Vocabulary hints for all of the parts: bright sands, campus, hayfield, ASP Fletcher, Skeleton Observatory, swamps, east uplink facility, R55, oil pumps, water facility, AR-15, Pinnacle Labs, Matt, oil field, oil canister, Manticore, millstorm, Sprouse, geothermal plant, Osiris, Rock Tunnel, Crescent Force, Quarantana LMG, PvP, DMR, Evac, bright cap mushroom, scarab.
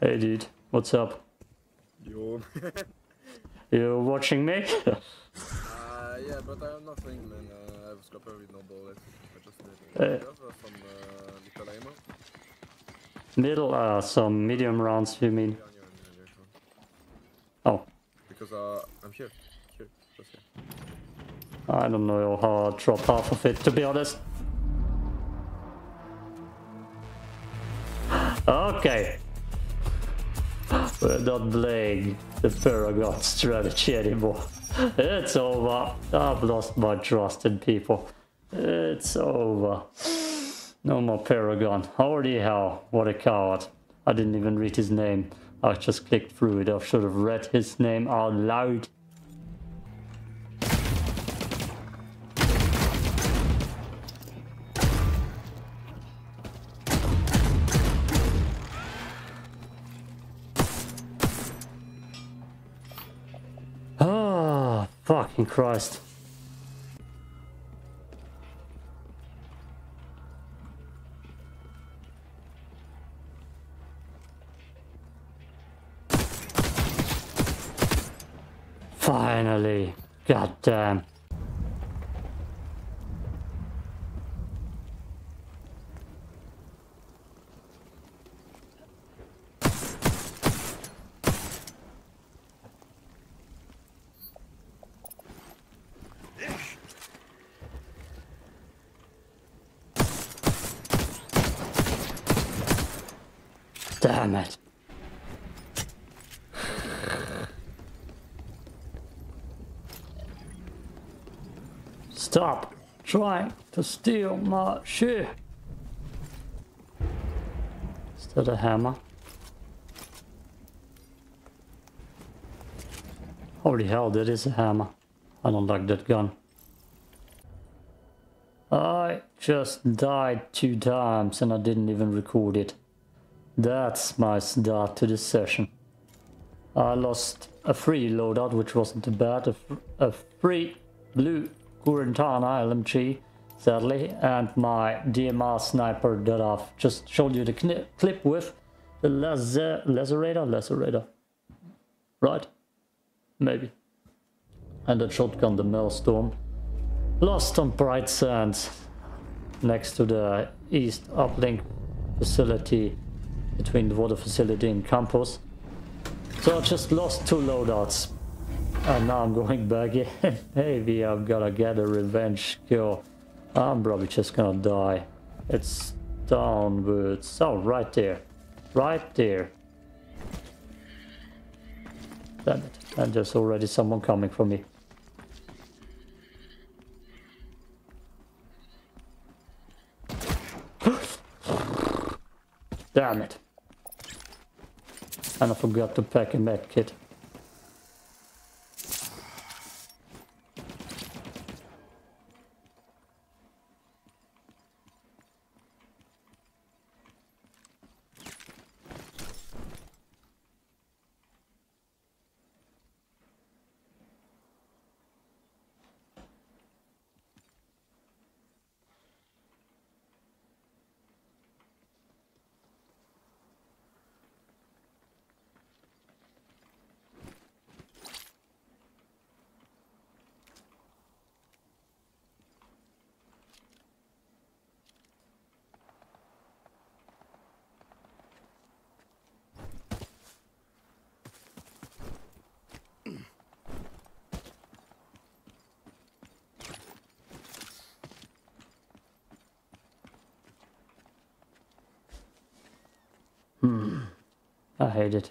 Hey dude, what's up? Yo. You watching me? Yeah, but I'm not playing, man. I have a scopper with no bullet. I just did some little ammo. Middle, some medium rounds, you mean? Oh. Because I'm here. Here, just here. I don't know how I drop half of it, to be honest. Okay. We're not playing the Paragon strategy anymore. It's over. I've lost my trust in people. It's over. No more Paragon. Holy hell, what a coward. I didn't even read his name. I just clicked through it. I should have read his name out loud. Fucking Christ. Finally. God damn. Damn it. Stop trying to steal my shit. Is that a hammer? Holy hell, that is a hammer. I don't like that gun. I just died 2 times and I didn't even record it. That's my start to this session. I lost a free loadout, which wasn't too bad, a free blue Quarantana LMG, sadly, and my DMR sniper that I've just showed you the clip with, the lacerator, right? Maybe. And that shotgun, the millstorm, lost on bright sands, next to the east uplink facility. Between the water facility and campus. So I just lost 2 loadouts. And now I'm going back in. Maybe I'm gonna get a revenge kill. I'm probably just gonna die. It's downwards. Oh, right there. Right there. Damn it. And there's already someone coming for me. Damn it. And I forgot to pack a medkit. I hate it.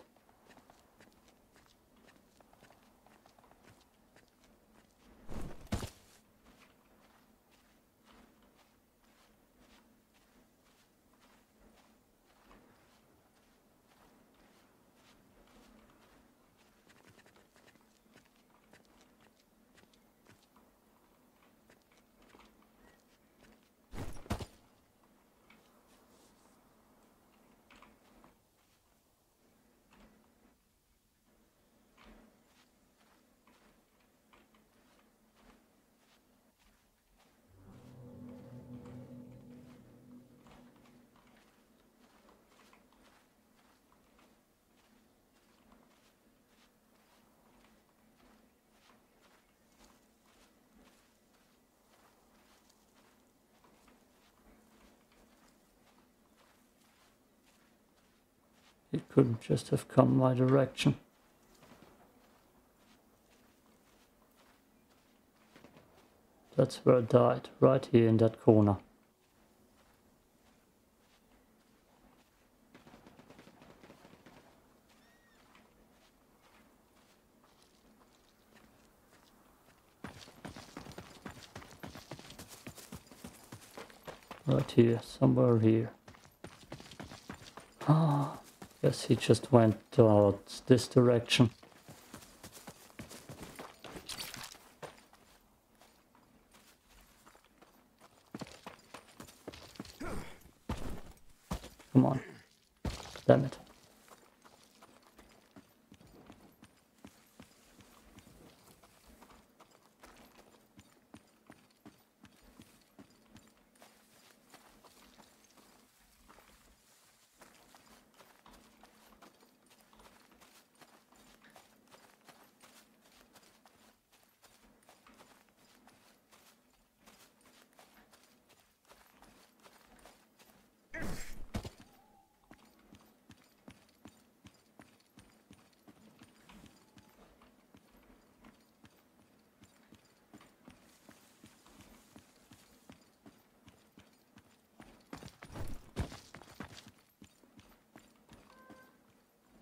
It couldn't just have come my direction. That's where it died, right here in that corner. Right here, somewhere here. Ah, guess he just went towards this direction. Come on. Damn it.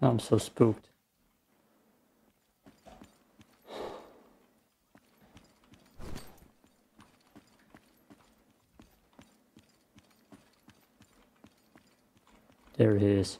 I'm so spooked. There he is.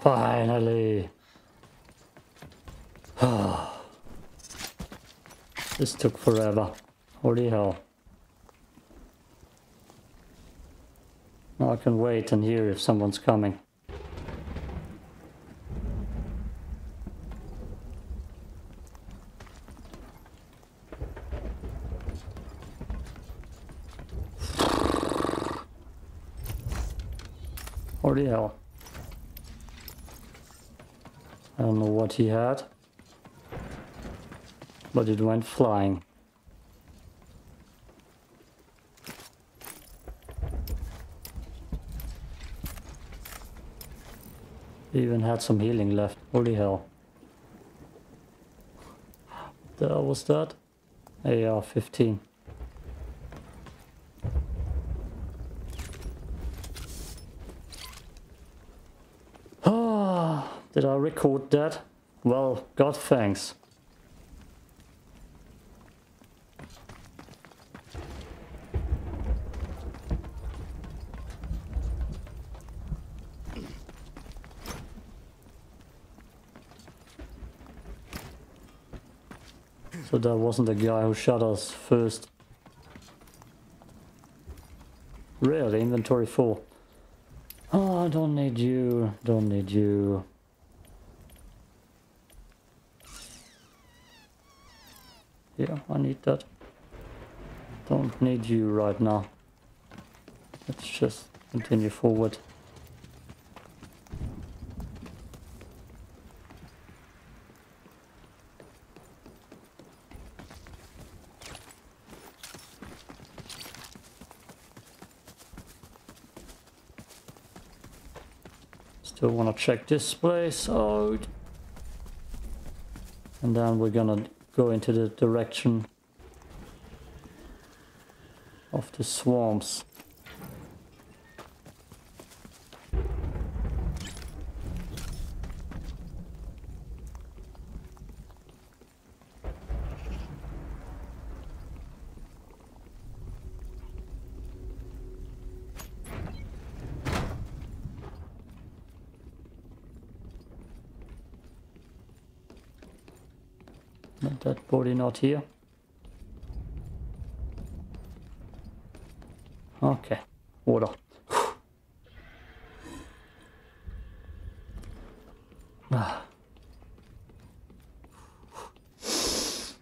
Finally. This took forever. Holy hell. Now I can wait and hear if someone's coming. Holy hell. I don't know what he had, but it went flying. He even had some healing left. Holy hell. What the hell was that? AR-15. Did I record that? Well, God thanks. So that wasn't the guy who shot us first. Really? Inventory full. Oh, I don't need you. Don't need you. Yeah, I need that. Don't need you right now. Let's just continue forward. Still want to check this place out. And then we're gonna go into the direction of the swamps. That body not here. Okay, water.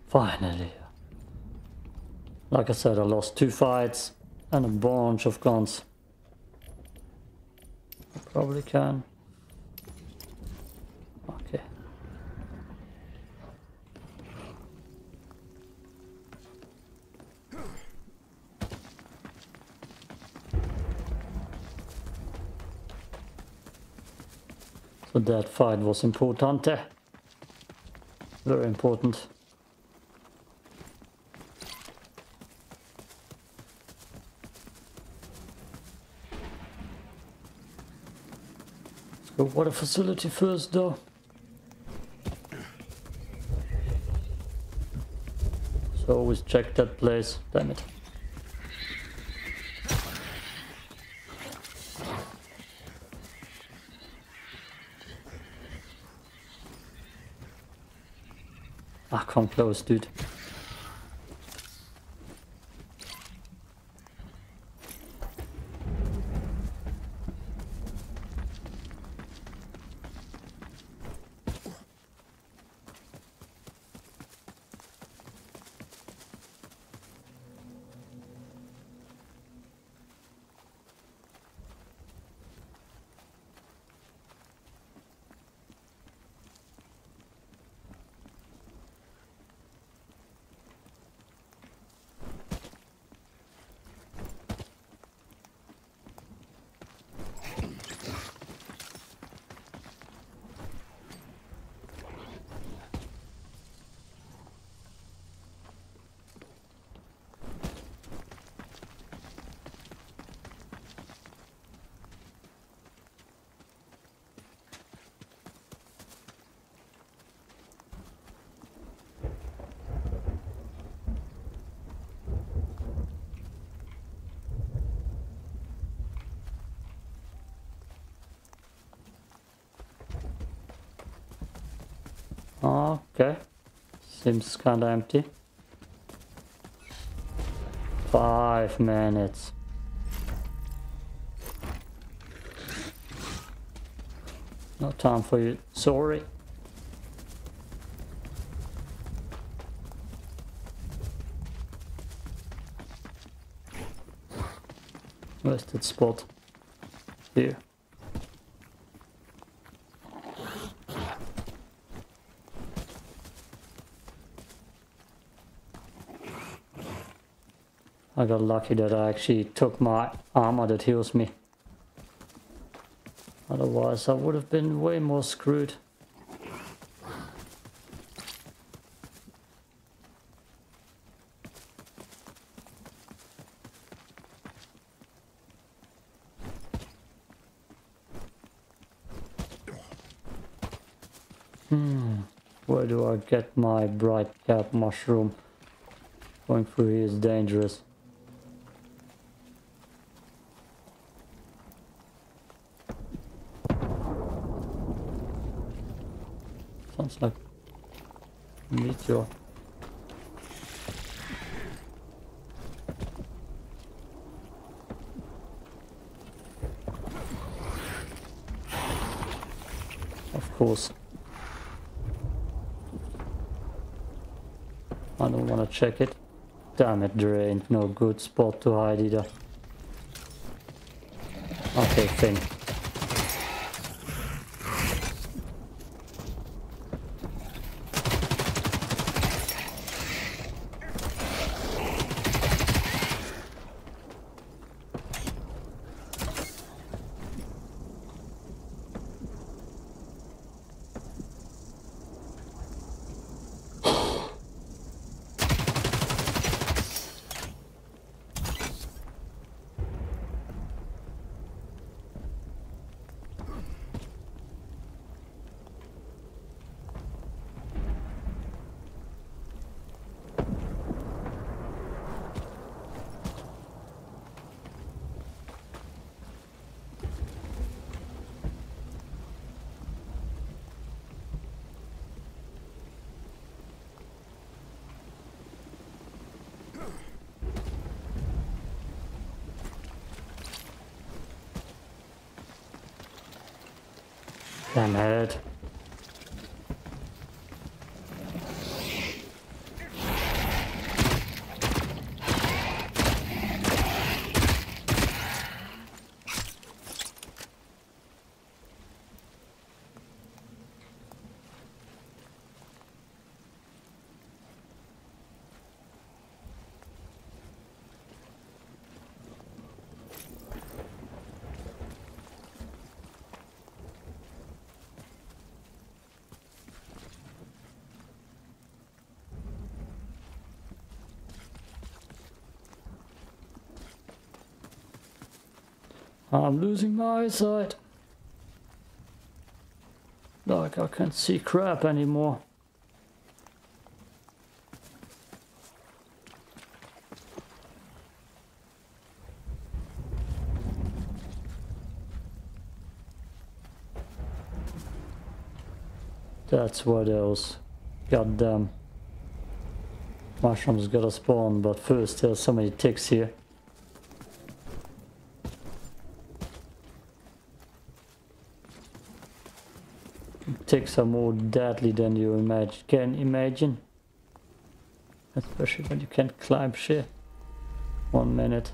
Finally. Like I said, I lost 2 fights and a bunch of guns. I probably can. But that fight was important. Very important. Let's go water facility first though. So always check that place, damn it. Ah, come close, dude. Okay. Seems kinda empty. 5 minutes. No time for you. Sorry. Where's that spot? Here. I got lucky that I actually took my armor that heals me. Otherwise, I would have been way more screwed. Where do I get my bright cap mushroom? Going through here is dangerous. Sounds like a meteor. Of course. I don't want to check it. Damn it, there ain't no good spot to hide either. Okay, thing. Damn it. I'm losing my eyesight. Like I can't see crap anymore. That's what else. Goddamn. Mushrooms gotta spawn, but first there's so many ticks here. Ticks are more deadly than you can imagine. Especially when you can't climb shit. 1 minute.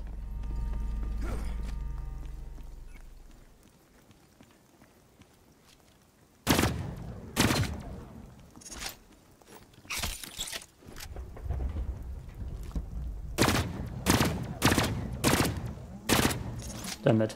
Damn it.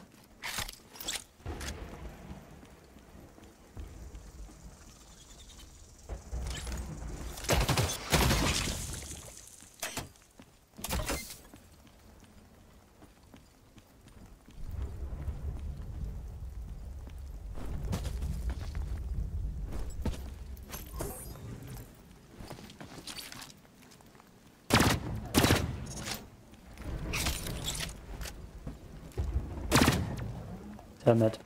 Damn it.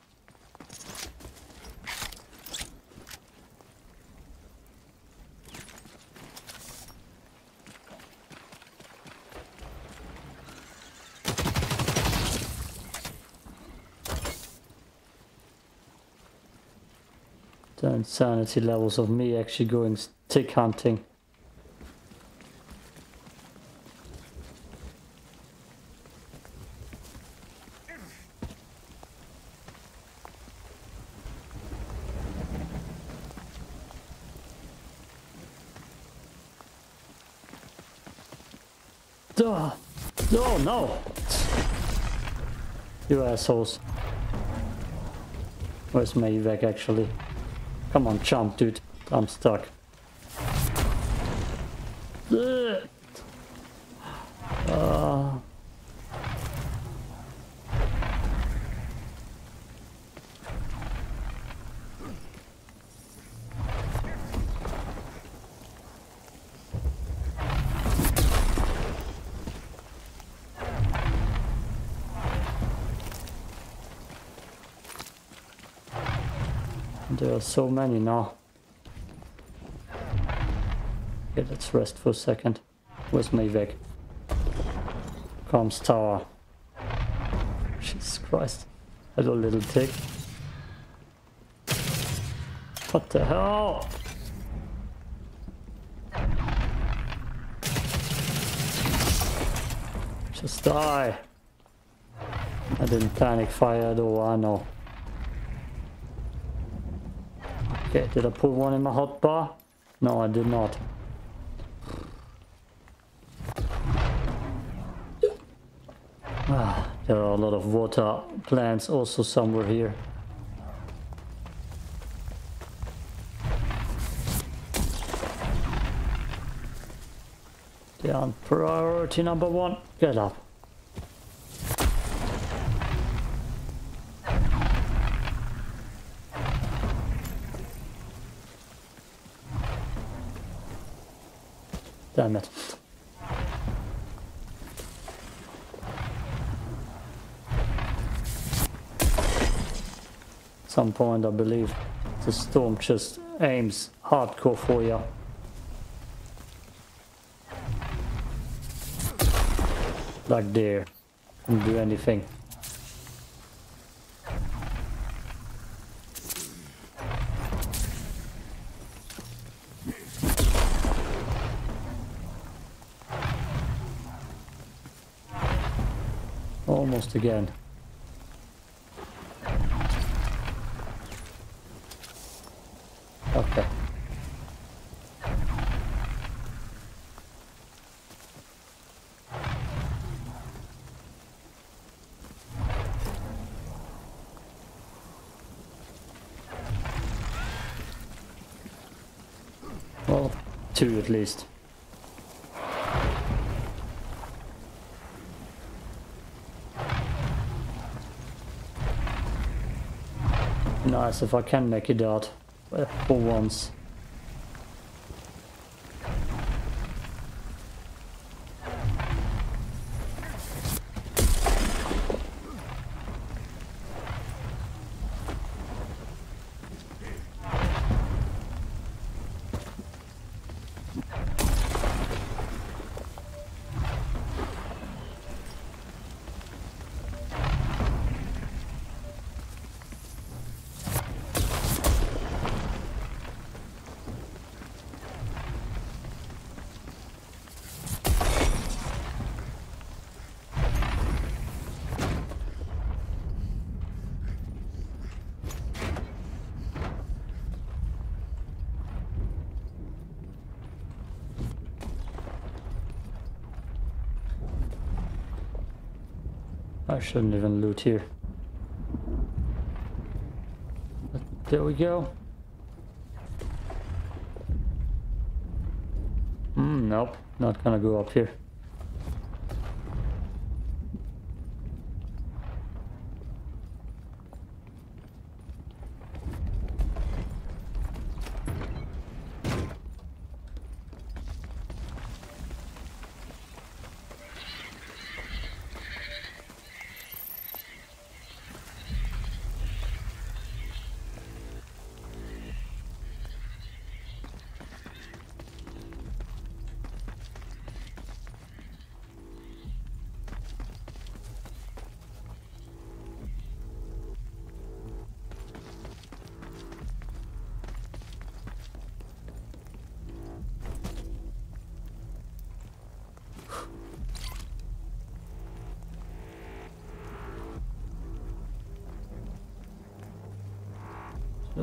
the insanity levels of me actually going stick hunting. Duh. Oh no! You assholes. Where's my evac actually? Come on, jump, dude. I'm stuck. There are so many now. Okay, let's rest for a second. Where's my evac? Comms tower. Jesus Christ. Hello, little tick. What the hell? Just die. I didn't panic fire though, I know. Okay, did I put one in my hotbar? No, I did not. Ah, there are a lot of water plants also somewhere here. They're on priority number one. Get up. Damn it. At some point I believe the storm just aims hardcore for you. Like there. Didn't do anything. Almost again. Okay. Well, two at least. Nice if I can make it out for once. I shouldn't even loot here. But there we go. Nope, not gonna go up here.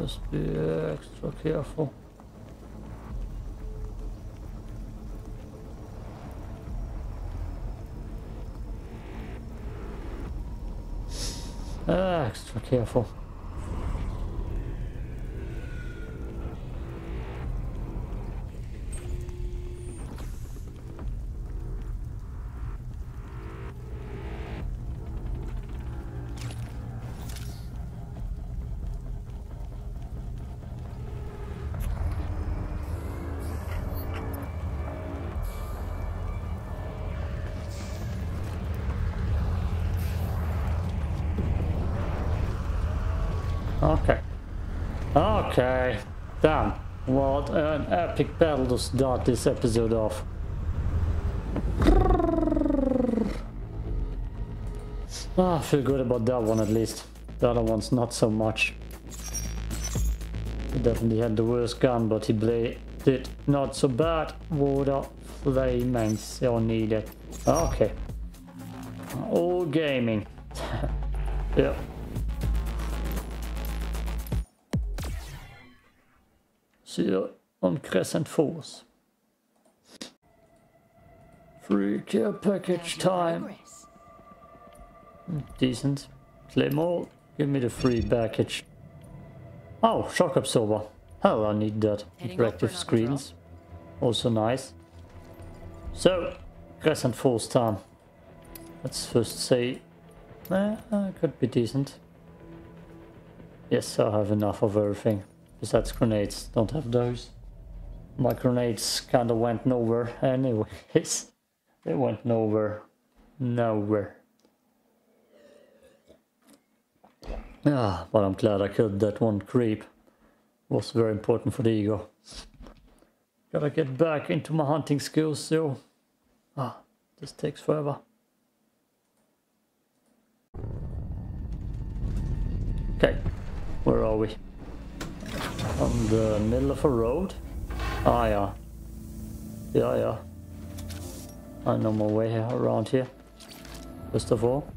Just be extra careful. Extra careful. Okay, damn, what an epic battle to start this episode off. Oh, I feel good about that one at least. The other one's not so much. He definitely had the worst gun, but he did not so bad. Water, flame, and so needed. Okay. All gaming. Yep. On Crescent Force. Free care package time. Decent. Claymore, give me the free package. Oh, shock absorber. Hell, I need that. Interactive screens. Also nice. So, Crescent Force time. Let's first say... could be decent. Yes, I have enough of everything. Besides grenades, don't have those. My grenades kinda went nowhere anyways. They went nowhere. Nowhere. Ah, but I'm glad I killed that one creep. Was very important for the ego. Gotta get back into my hunting skills though. Ah, this takes forever. Okay, where are we? On the middle of a road? Ah, yeah. Yeah, yeah. I know my way around here. First of all.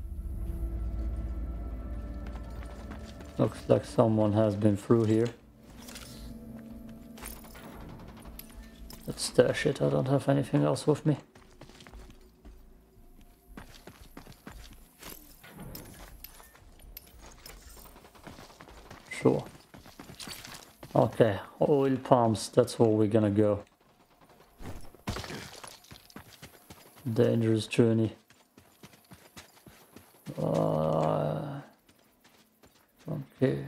Looks like someone has been through here. Let's stash it. I don't have anything else with me. Sure. Okay, oil pumps, that's where we're gonna go. Dangerous journey. Okay.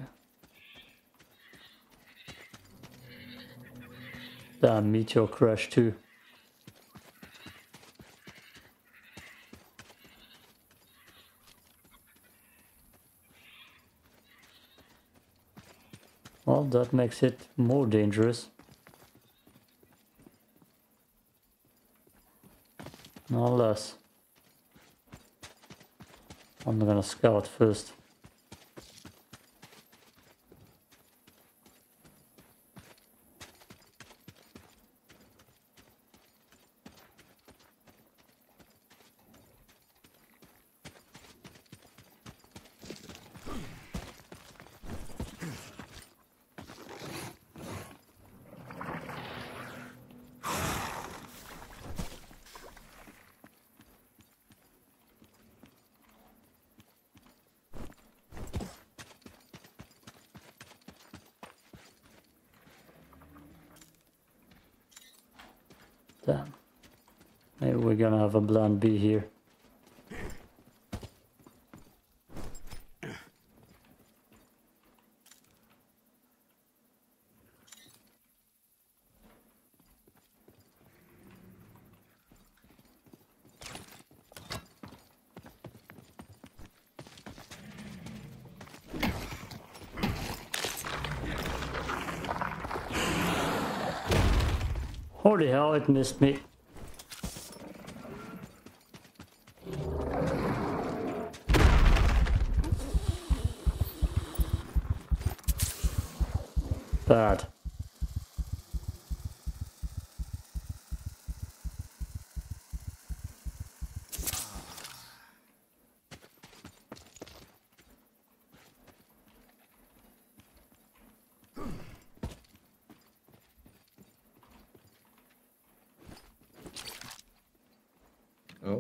Damn, meteor crash too. Well, that makes it more dangerous. No less. I'm gonna scout first. Damn. Maybe we're gonna have a plan B here. Holy hell, it missed me. Bad.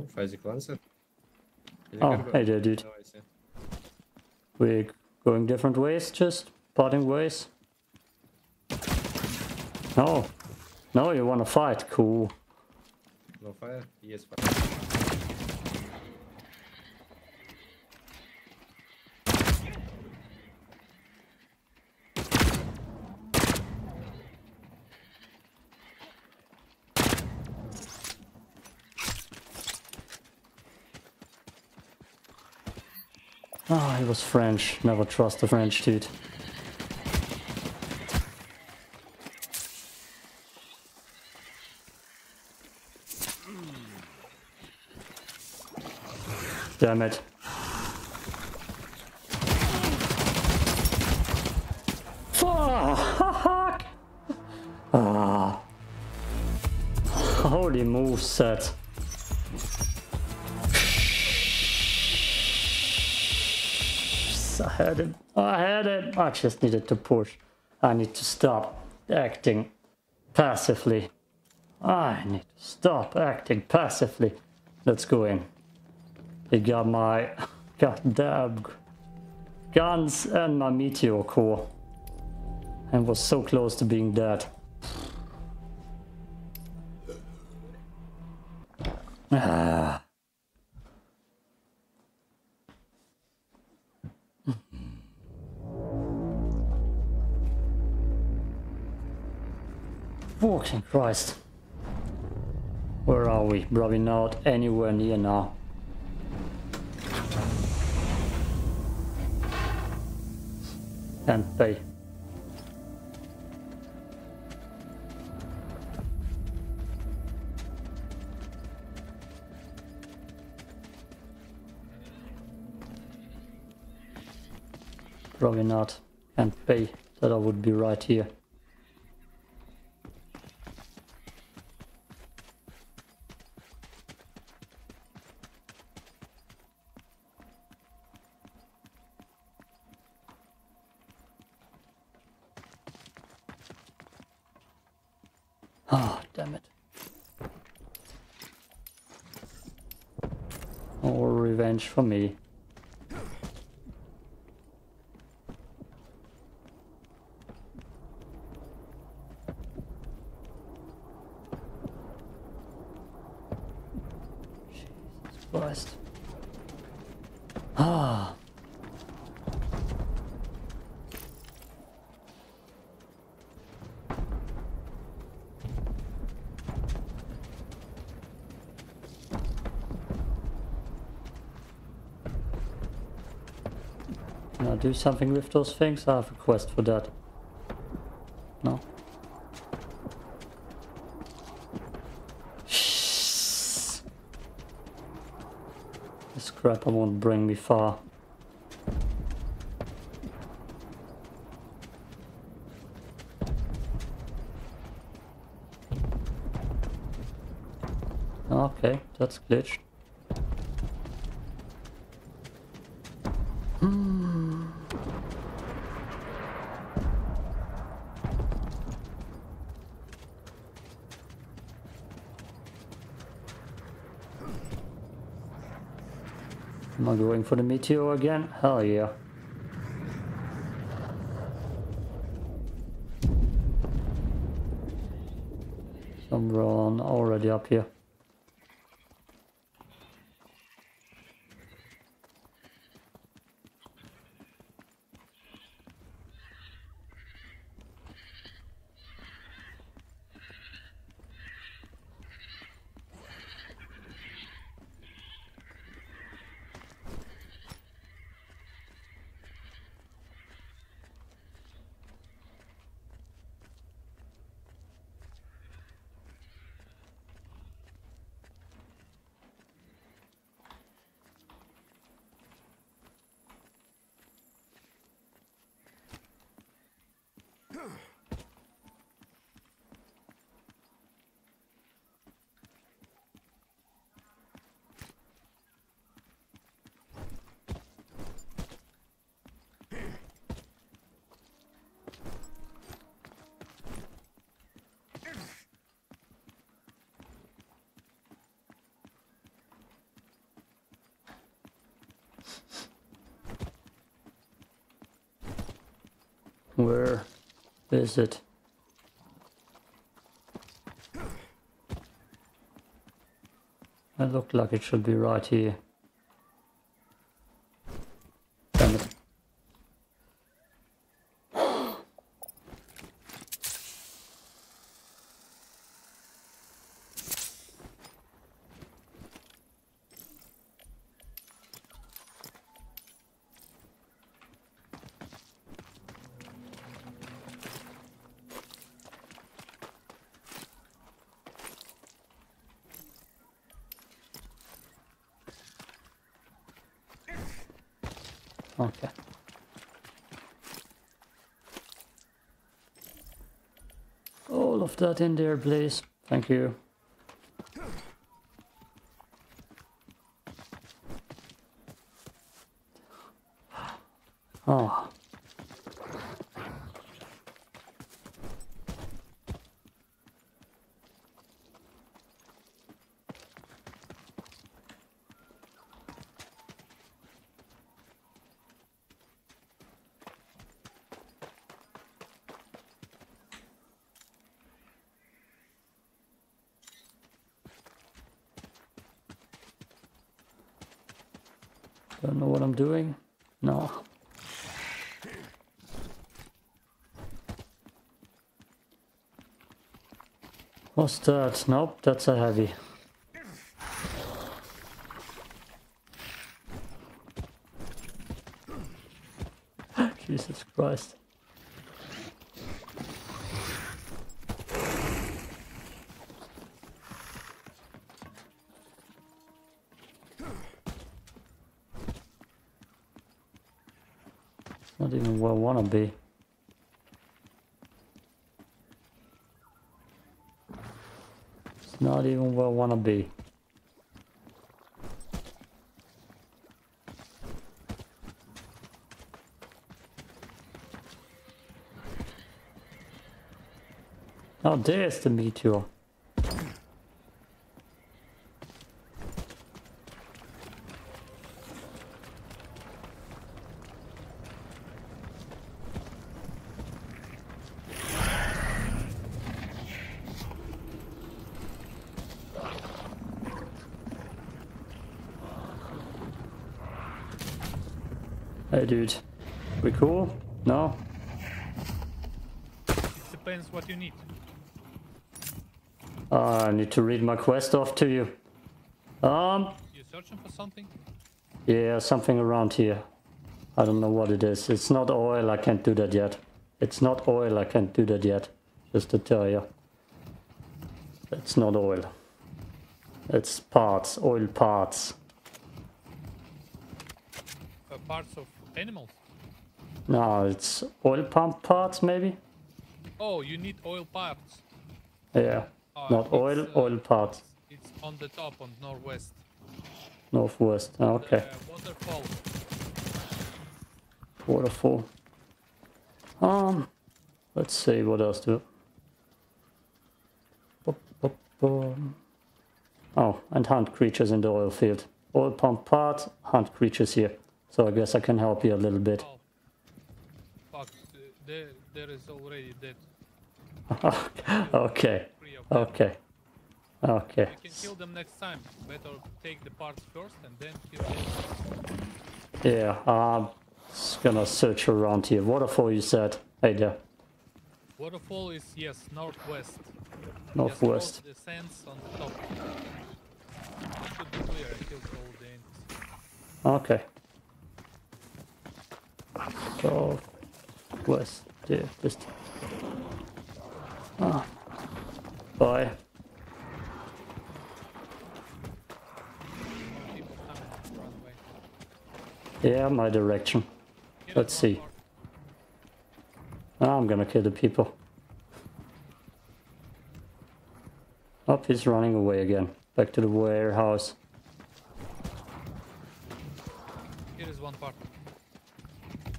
Oh, Phasic Lancer. Oh, hey there, dude. No, we're going different ways, just parting ways. No. No, you want to fight? Cool. No fire? Yes, fire. Ah, oh, he was French. Never trust the French, dude. Damn it. Fuck! Ah. Holy moveset. I had it. I had it. I just needed to push. I need to stop acting passively. I need to stop acting passively. Let's go in. He got my goddamn guns and my meteor core. And was so close to being dead. Ah. Fucking Christ. Where are we? Probably not anywhere near now. And they. Probably not. And pay that I would be right here. For me. Jesus Christ. Ah. Do something with those things? I have a quest for that. No. This crap won't bring me far. Okay, that's glitched. Am I going for the meteor again? Hell yeah. Someone already up here. Where is it? It looked like it should be right here. Damn it. Okay. All of that in there, please. Thank you. Oh. Don't know what I'm doing. No. What's that? Nope, that's a heavy. Jesus Christ. Not even where I want to be. It's not even where I want to be. Oh, there's the meteor. Hey dude, we cool? No? Depends what you need. I need to read my quest off to you. You searching for something? Yeah, something around here. I don't know what it is. It's not oil, I can't do that yet. It's not oil, I can't do that yet. Just to tell you. It's not oil. It's parts, oil parts. Parts of animals? No, it's oil pump parts, maybe? Oh, you need oil parts. Yeah, not oil, oil parts. It's on the top, on northwest. Northwest, okay. Waterfall. Waterfall. Let's see, what else do Oh, and hunt creatures in the oil field. Oil pump parts, hunt creatures here. So I guess I can help you a little bit. Oh. Fuck, there is already dead. Okay, okay, okay. You can kill them next time. Better take the parts first and then kill them. Yeah, I'm just gonna search around here. Waterfall, you said. Hey there. Waterfall is, yes, northwest. Northwest. The sands on the top. It should be clear. I killed all the ants. Okay. So, west, there, just... Ah, bye. Yeah, my direction. Let's see. Oh, I'm gonna kill the people. Oh, he's running away again. Back to the warehouse. Here is one part.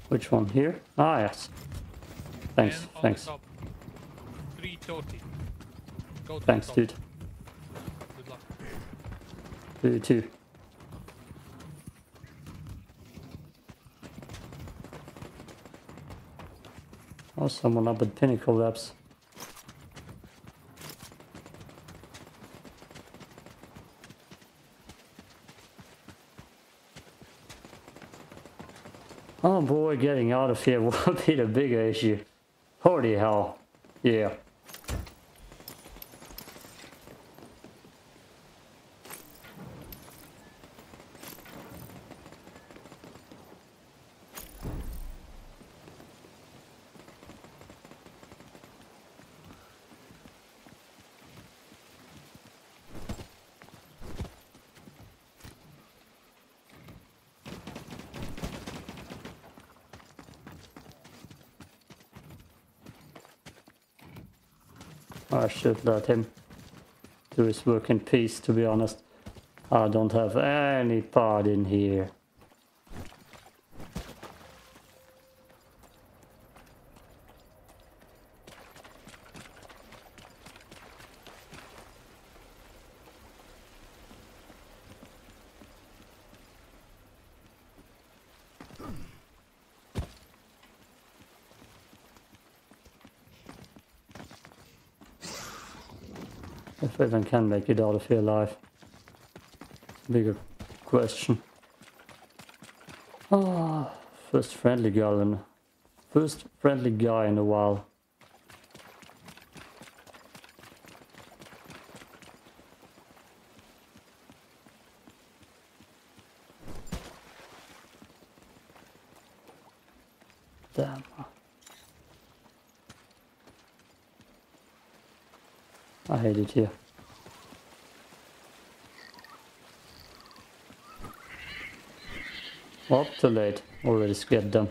Which one? Here? Ah, yes. Thanks, thanks. Thanks, dude. Good luck. You too. Or someone up at Pinnacle Labs. Oh boy, getting out of here will be the bigger issue. Holy hell. Yeah. I should let him do his work in peace, to be honest. I don't have any part in here. If I even can make it out of here alive. Bigger question. Oh, first friendly guy in a while. Damn. I hate it here. Well, too late. Already scared them.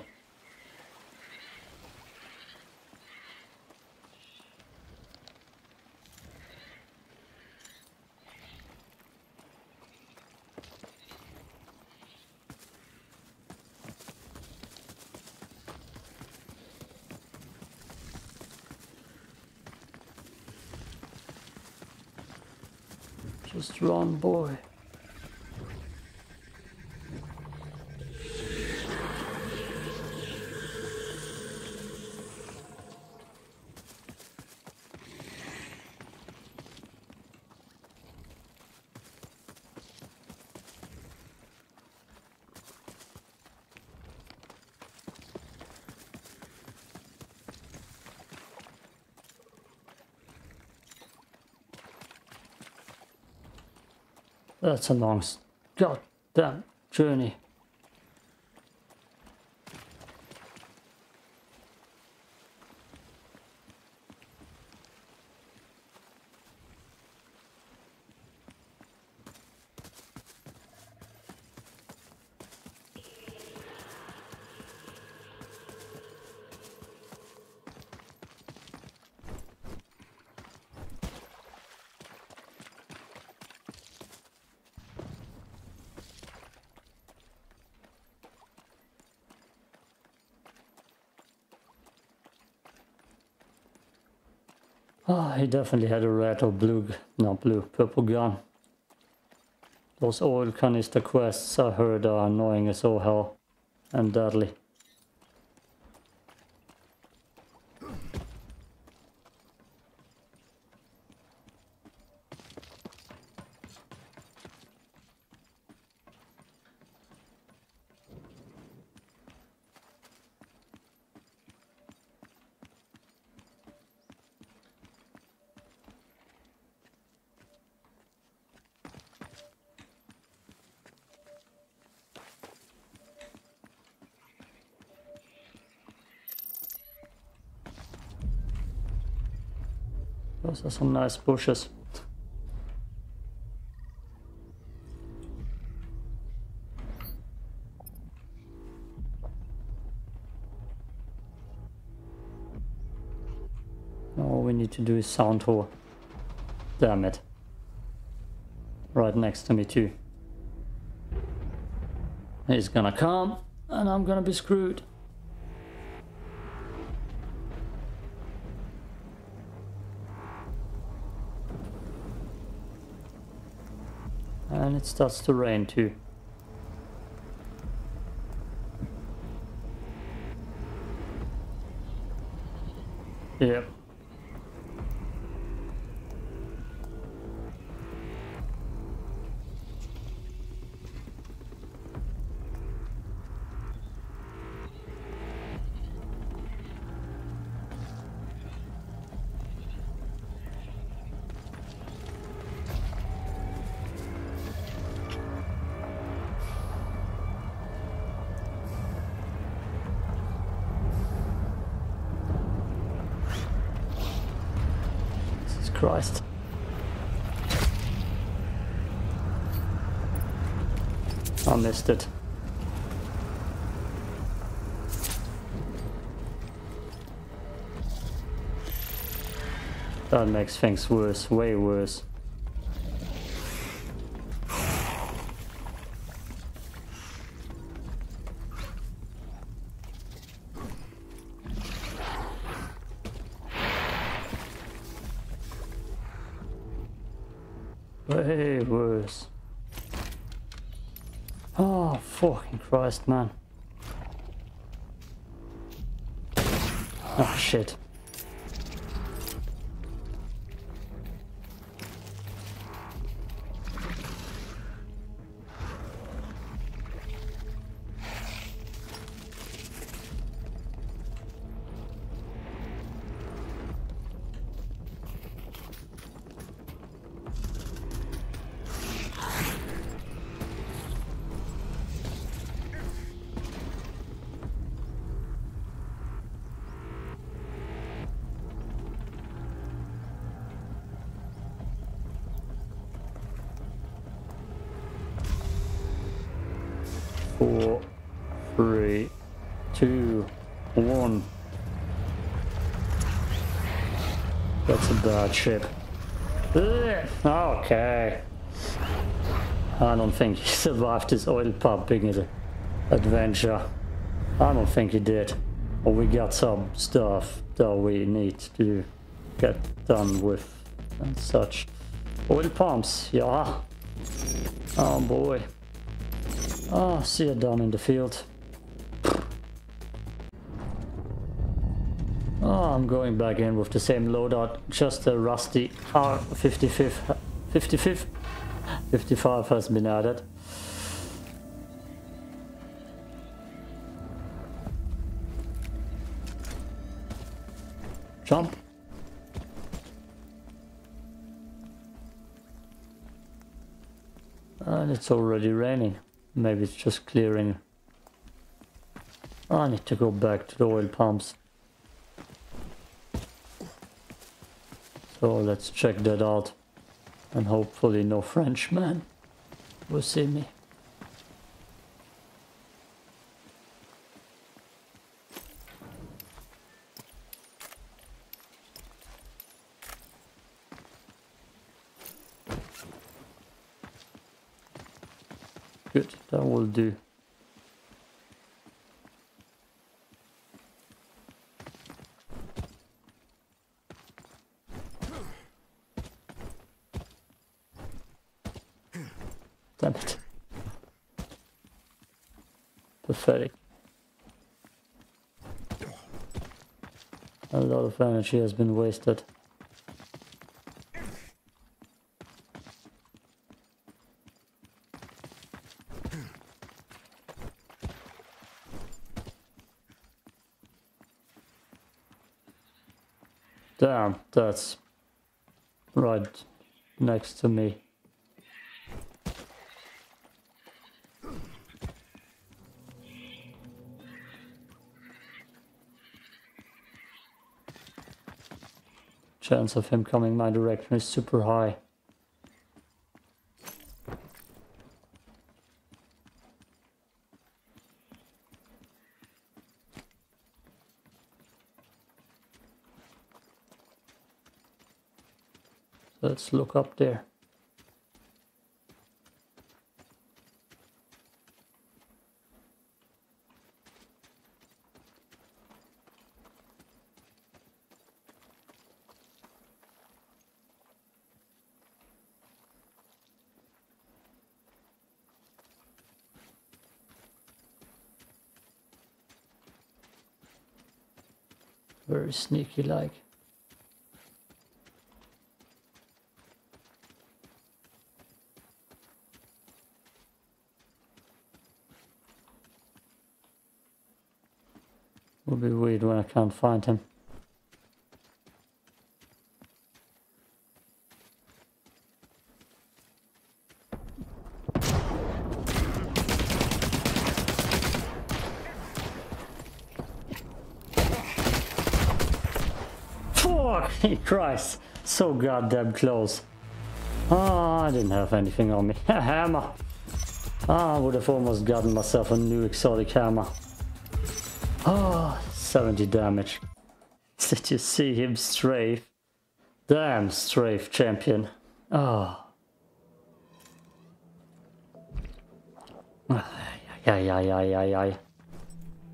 Just run, boy. That's a long goddamn journey. Oh, he definitely had a red or blue, not blue, purple gun. Those oil canister quests I heard are annoying as all hell and deadly. Those are some nice bushes. All we need to do is sound hole. Damn it. Right next to me too. He's gonna come and I'm gonna be screwed. And it starts to rain too. Yep. Christ. I missed it. That makes things worse, way worse. Christ, man. Oh, shit. Ship. Ugh. Okay. I don't think he survived his oil pumping adventure. I don't think he did. Well, we got some stuff that we need to get done with and such. Oil pumps, yeah. Oh boy. Oh, see it down in the field. I'm going back in with the same loadout, just a rusty R55 has been added. Jump. And it's already raining. Maybe it's just clearing. I need to go back to the oil pumps. So let's check that out, and hopefully no Frenchman will see me. Good, that will do. Damn it. Pathetic. A lot of energy has been wasted. Damn, that's right next to me. Chance of him coming my direction is super high. Let's look up there. Very sneaky like. I can't find him. Fucking Christ, so goddamn close. Oh, I didn't have anything on me. A hammer. Oh, I would have almost gotten myself a new exotic hammer. Oh, 70 damage. Did you see him strafe? Damn strafe champion. Oh. Ay.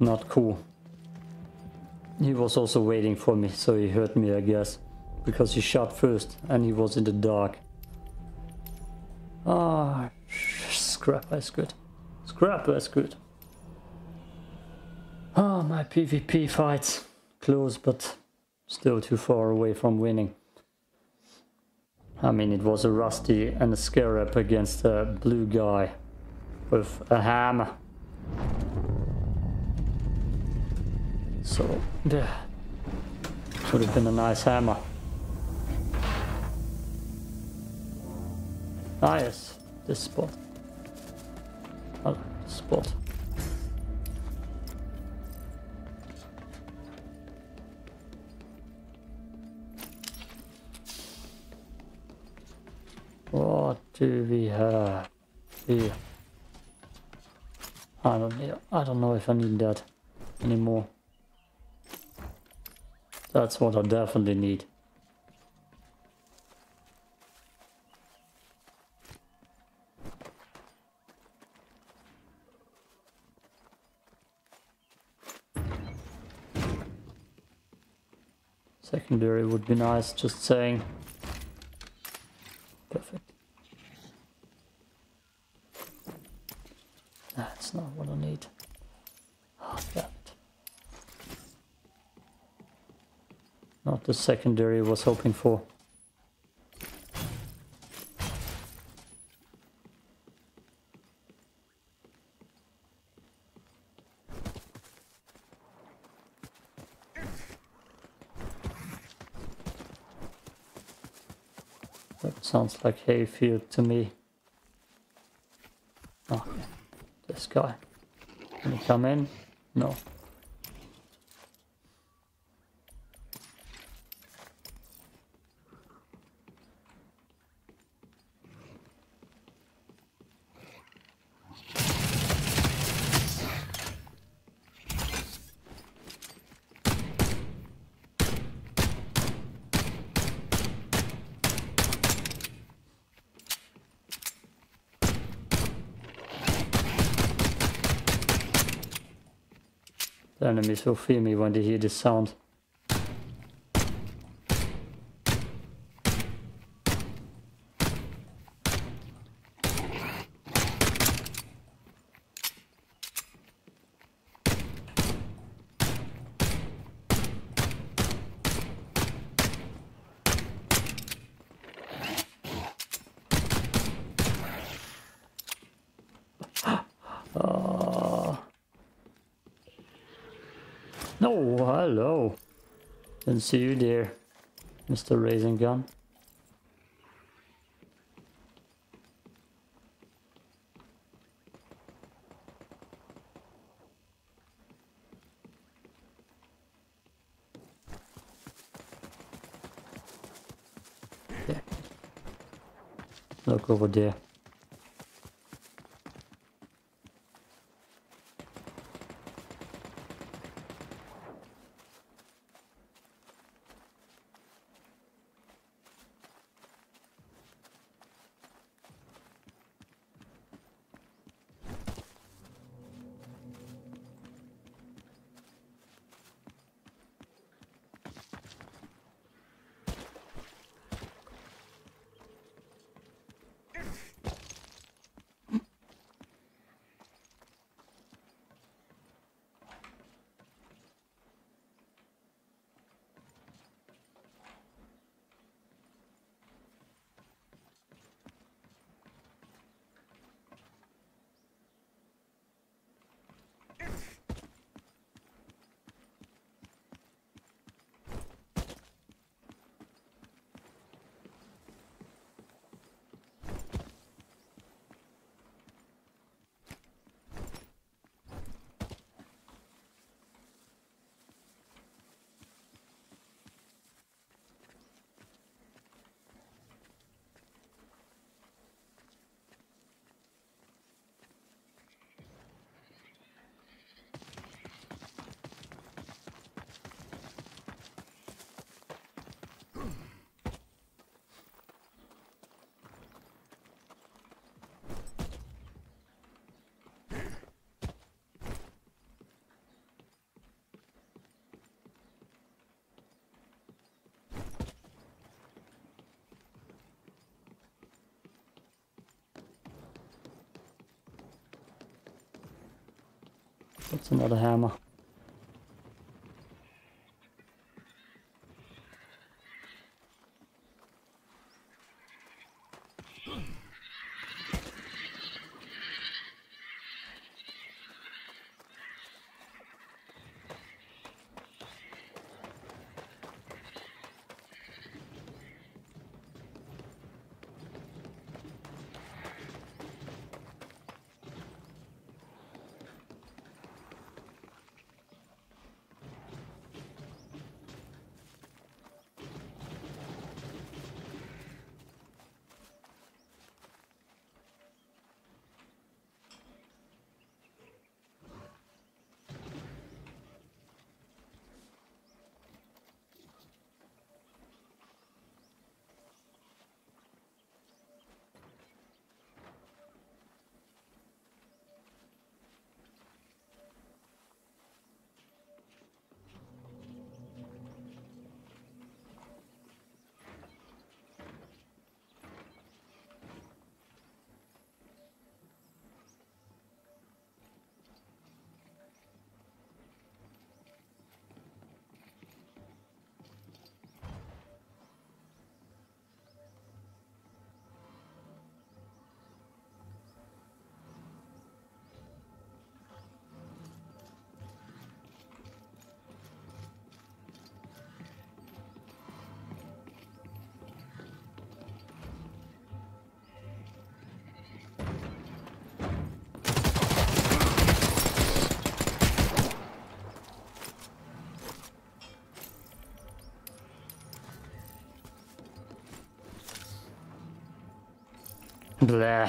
Not cool. He was also waiting for me, so he hurt me, I guess. Because he shot first and he was in the dark. Ah, scrap is good. Scrap is good. Ah, my PvP fights. Close, but still too far away from winning. I mean, it was a rusty and a scarab against a blue guy with a hammer. So, yeah, would have been a nice hammer. Ah, yes, this spot. Oh, this spot. What do we have here? I don't know if I need that anymore. That's what I definitely need. Secondary would be nice, just saying. Perfect. That's not what I need. Oh, damn it. Not the secondary I was hoping for. That sounds like hayfield to me. Oh, yeah. This guy. Can he come in? No. Enemies will fear me when they hear this sound. See you there, Mr. Raising Gun. Yeah. Look over there. That's another hammer. Blah.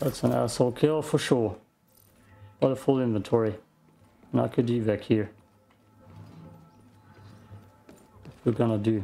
That's an asshole kill for sure. What a full inventory. Not good evac here. What we're gonna do.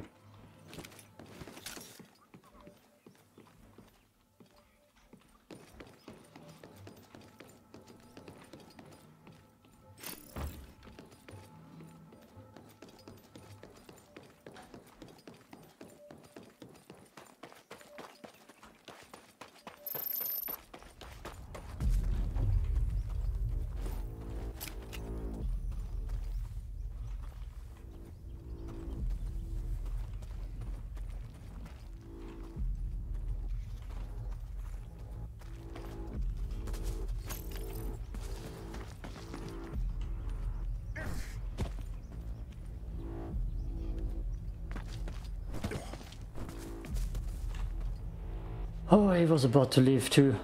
Oh, he was about to leave too.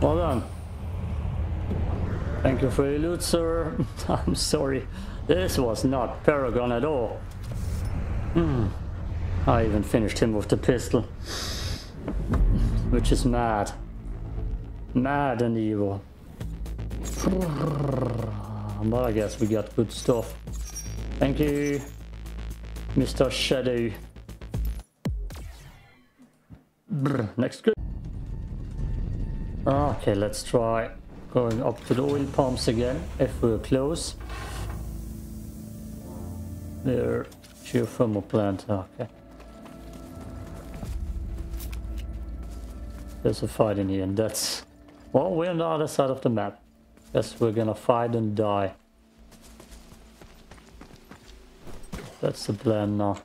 Well done. Thank you for your loot, sir. I'm sorry. This was not Paragon at all. I even finished him with the pistol. Which is mad. Mad and evil. But I guess we got good stuff. Thank you, Mr. Shadow. Next good. Okay, let's try going up to the oil pumps again, if we're close. There, geothermal plant, okay. There's a fight in here and that's Well, we're on the other side of the map. Guess we're gonna fight and die. That's the plan now.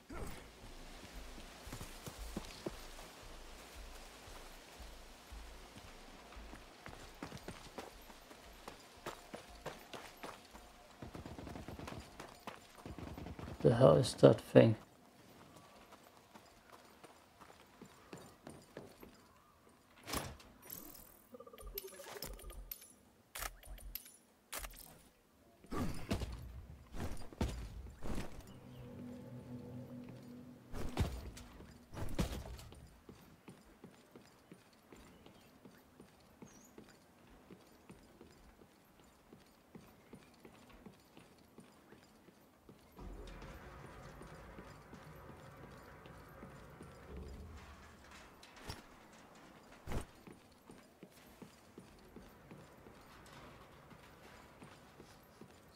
The hell is that thing?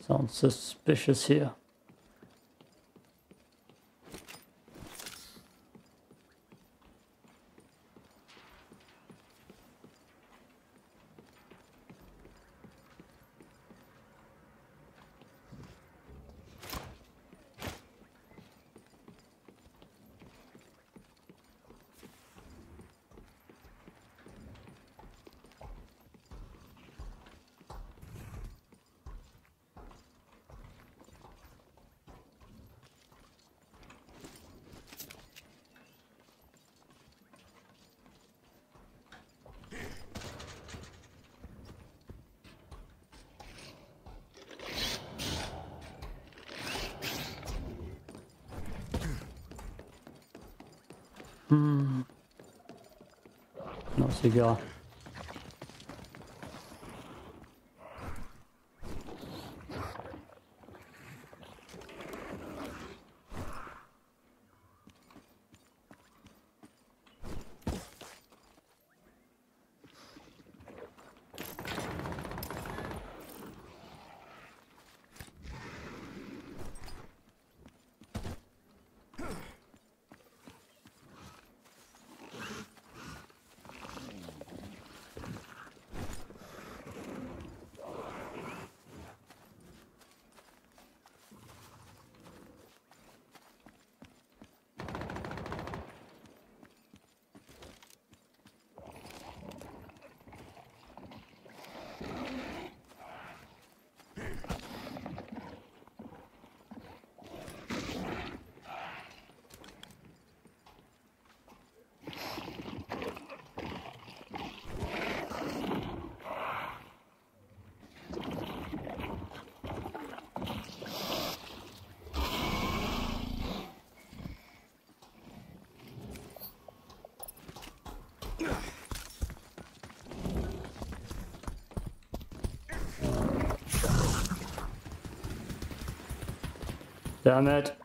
Sounds suspicious here. No cigar. Damn it.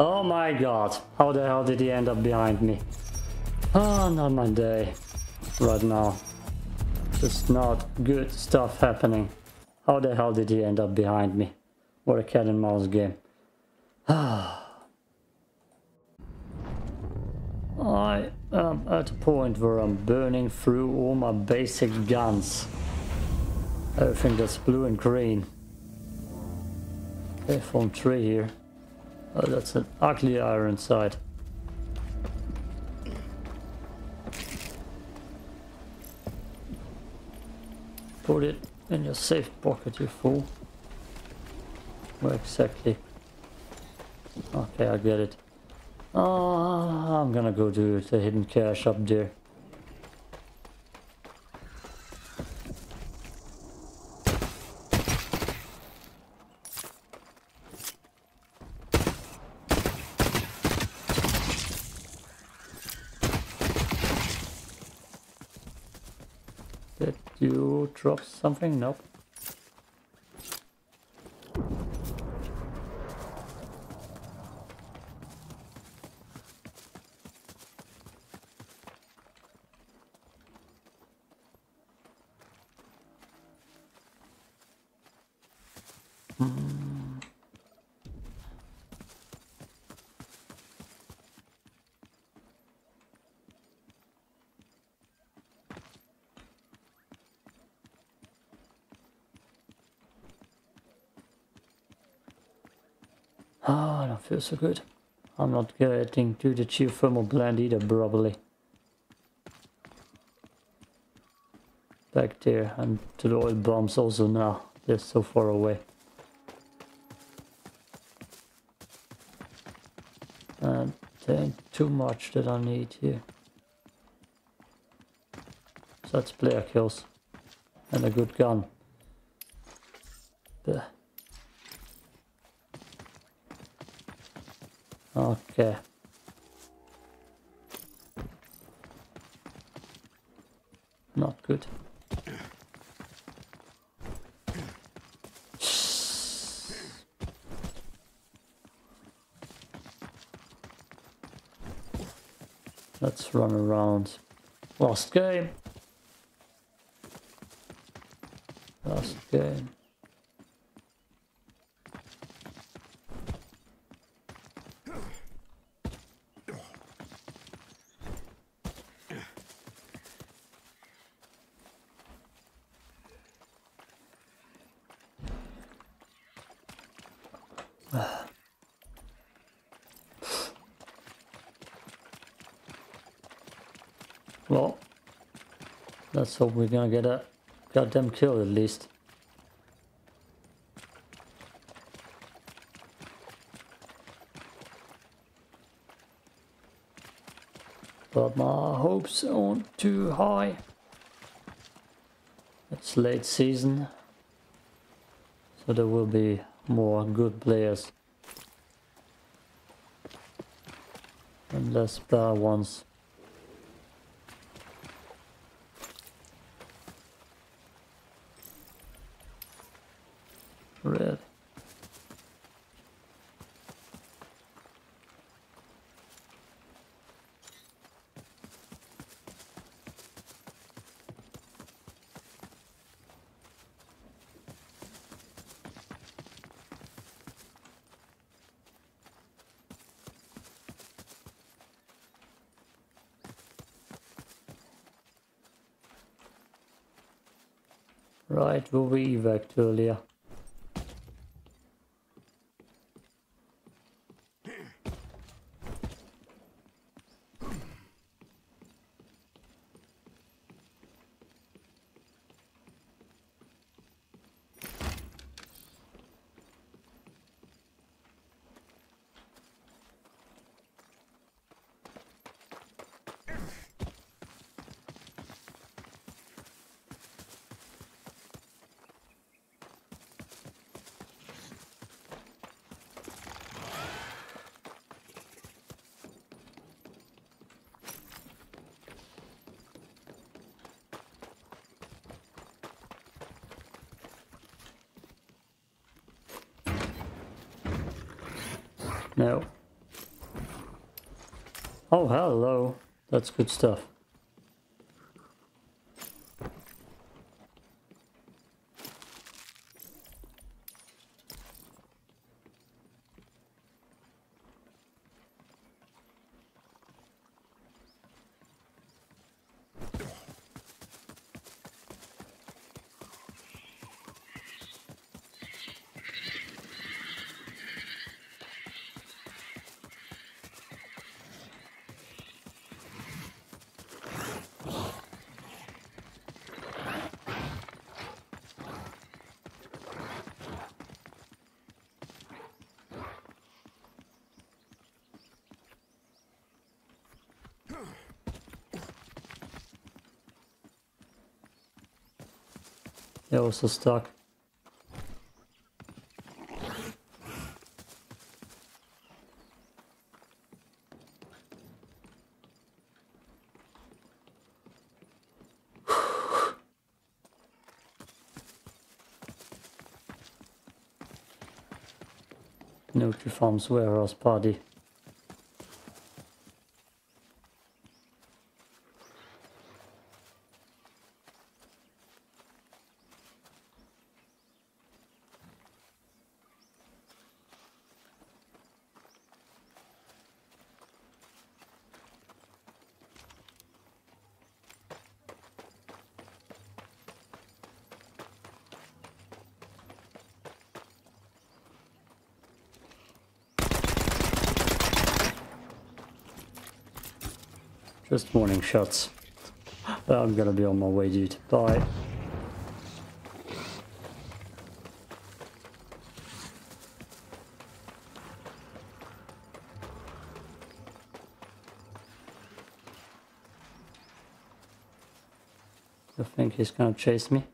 Oh my god, how the hell did he end up behind me? Oh, not my day right now. Just not good stuff happening. How the hell did he end up behind me? What a cat and mouse game. I am at a point where I'm burning through all my basic guns. Everything that's blue and green. They form three here. Oh, that's an ugly iron sight. Put it in your safe pocket, you fool. Where exactly? Okay, I get it. I'm gonna go to the hidden cache up there. Did you drop something? Nope. Oh, I don't feel so good. I'm not getting to the geothermal plant either, probably. Back there, and to the oil pumps also now. They're so far away. And there ain't too much that I need here. So that's player kills. And a good gun. There. Okay. Not good. Let's run around. Last game. Last game. Well, let's hope we're gonna get a goddamn kill at least. But my hopes aren't too high. It's late season, so there will be more good players and less bad ones. Red. Right, we'll be back to earlier. No. Oh, hello. That's good stuff. They're also stuck. Nutri Farms warehouse party. Just warning shots. I'm gonna be on my way, dude. Bye. I think he's gonna chase me.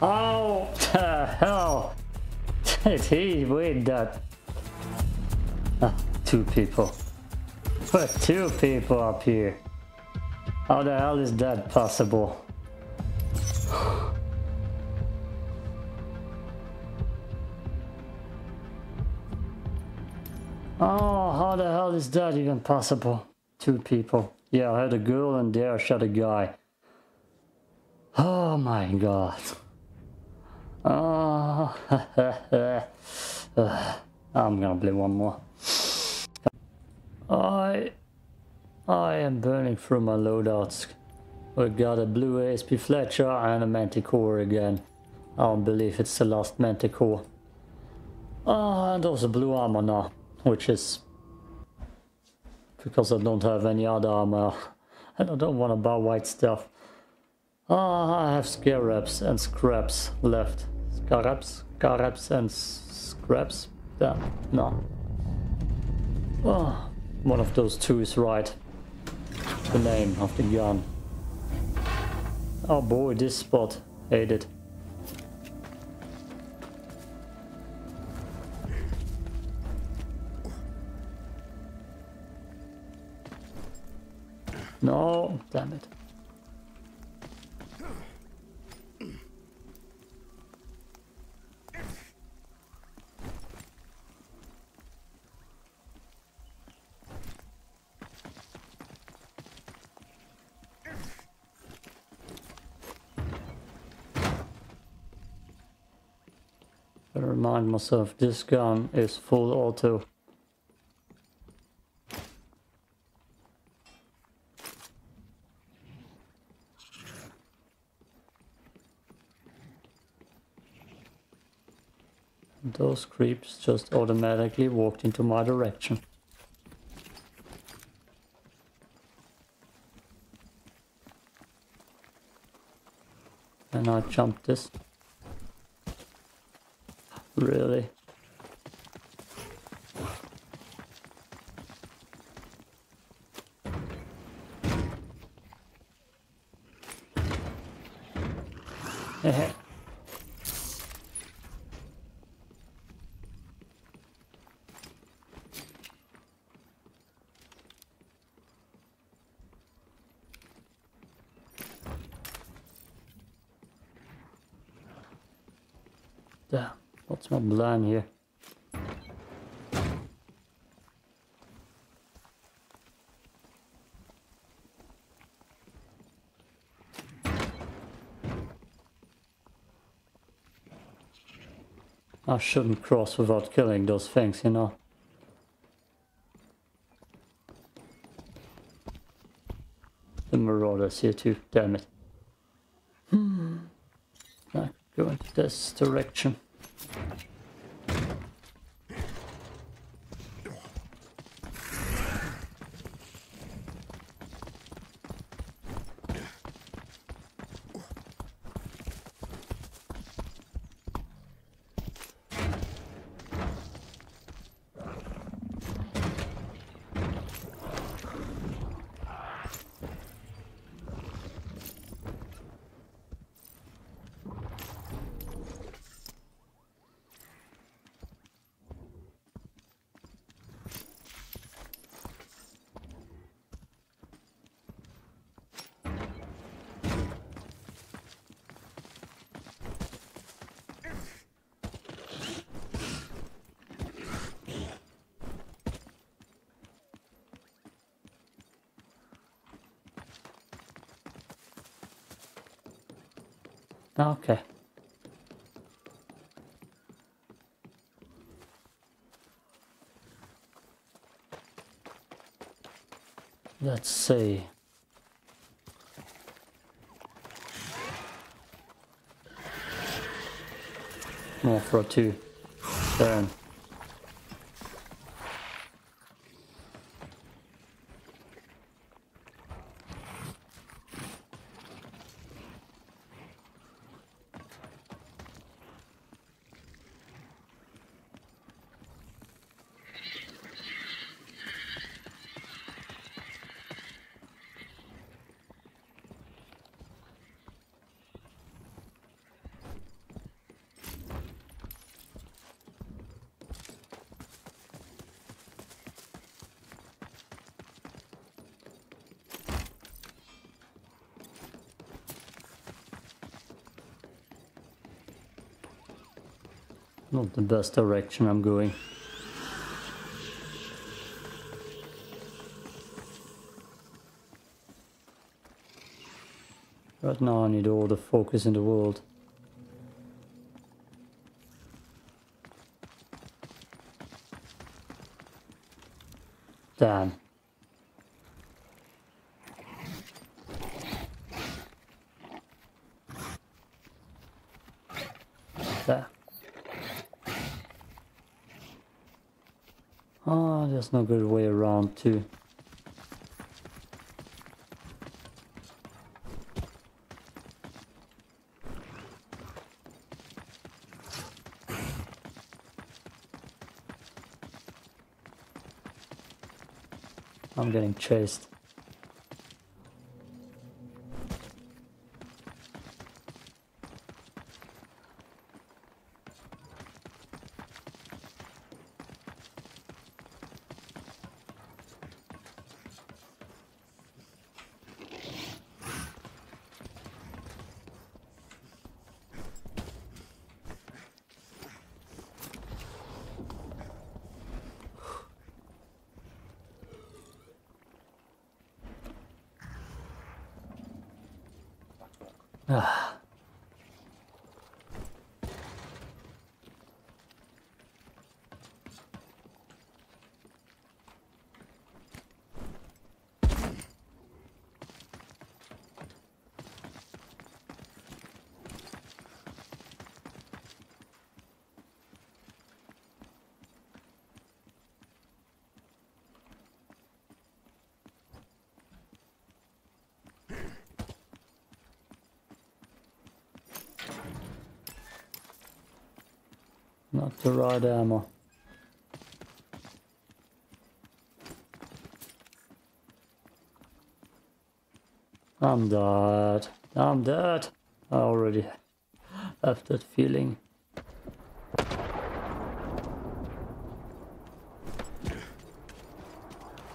How the hell did he win that? Ah, two people. Put two people up here. How the hell is that possible? Oh, how the hell is that even possible? Two people. Yeah, I had a girl and there I shot a guy. Oh my god. Oh, I'm gonna play one more. I am burning through my loadouts. We got a blue ASP Fletcher and a Manticore again. I don't believe it's the last Manticore. And also blue armor now, which is because I don't have any other armor and I don't want to buy white stuff. I have scarabs and scraps left. Scarabs and scraps? Yeah, no. Oh, one of those two is right. The name of the gun. Oh boy, this spot. Hate it. No, damn it. Remind myself, this gun is full auto. And those creeps just automatically walked into my direction. And I jumped this. Really? Damn, what's my blind here? I shouldn't cross without killing those things, you know. The Marauder's here too, damn it. I could go into this direction. Okay. Let's see. More for a two. Damn. Not the best direction I'm going. Right now I need all the focus in the world. Damn. There's no good way around too. I'm getting chased. Not the right ammo. I'm dead. I already have that feeling.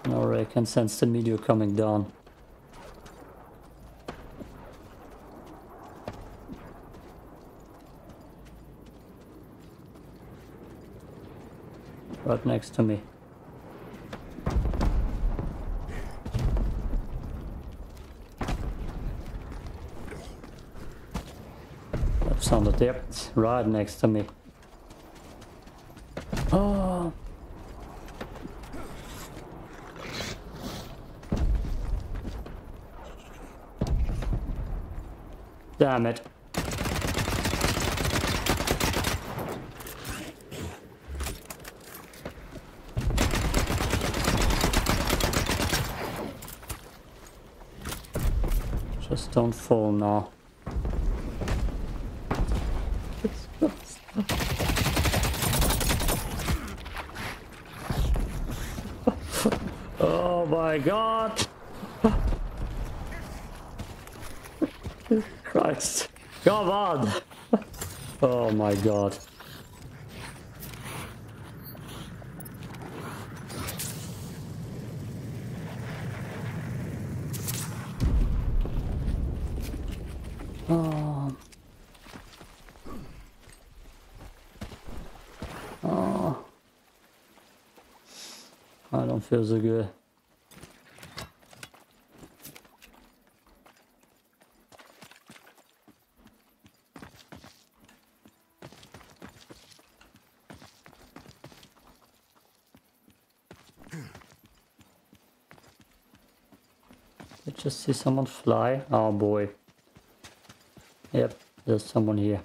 Alright, I can sense the meteor coming down. Right next to me. That sounded, yep, right next to me. Oh. Damn it. Just don't fall now. Oh my god! Christ. Come on! Oh my god. Oh. Oh. I don't feel so good. Just see someone fly. Oh boy. Yep, there's someone here.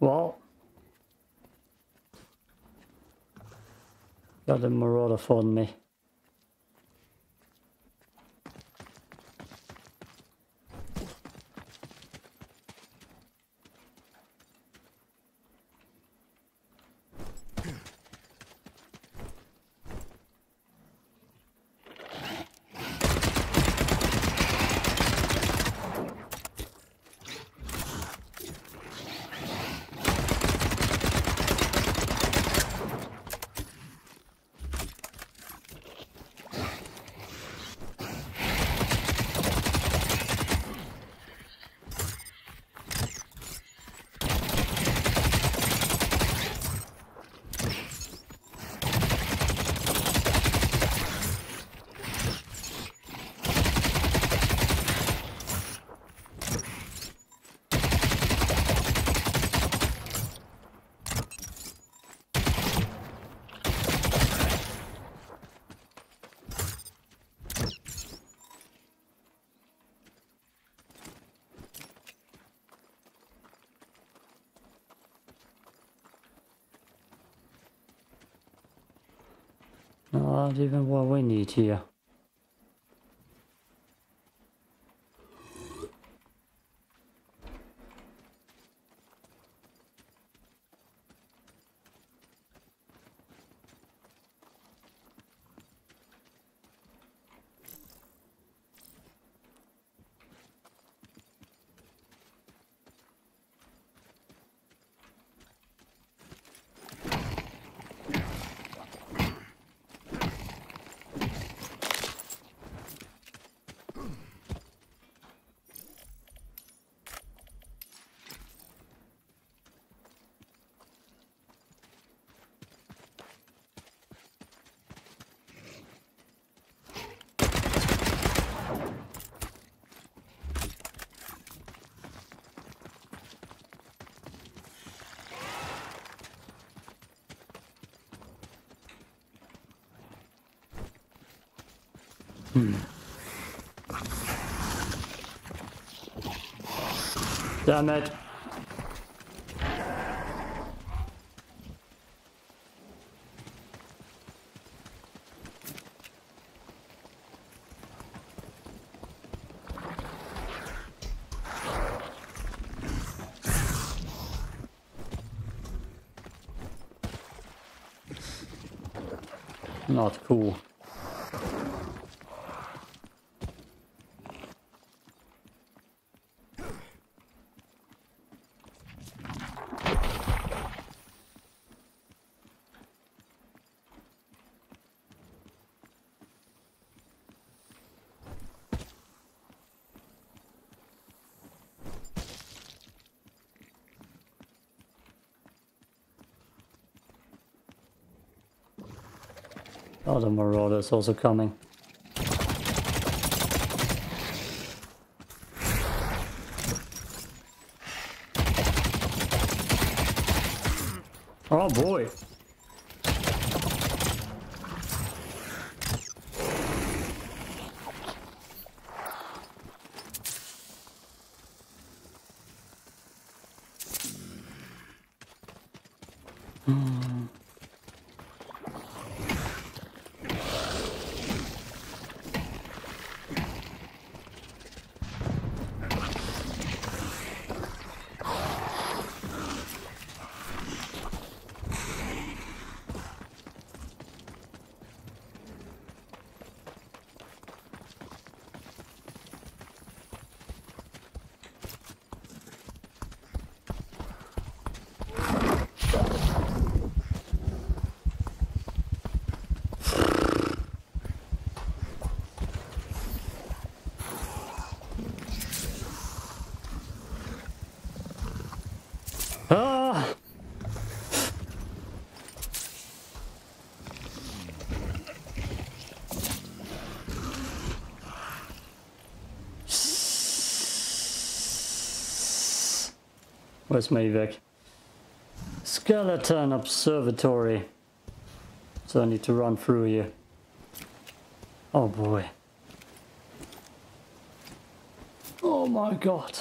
Well, got a marauder for me. Not even what we need here. Damn it. Not cool. Oh, the marauder is also coming. Oh boy. Where's my evac? Skeleton Observatory. So I need to run through here. Oh boy. Oh my god.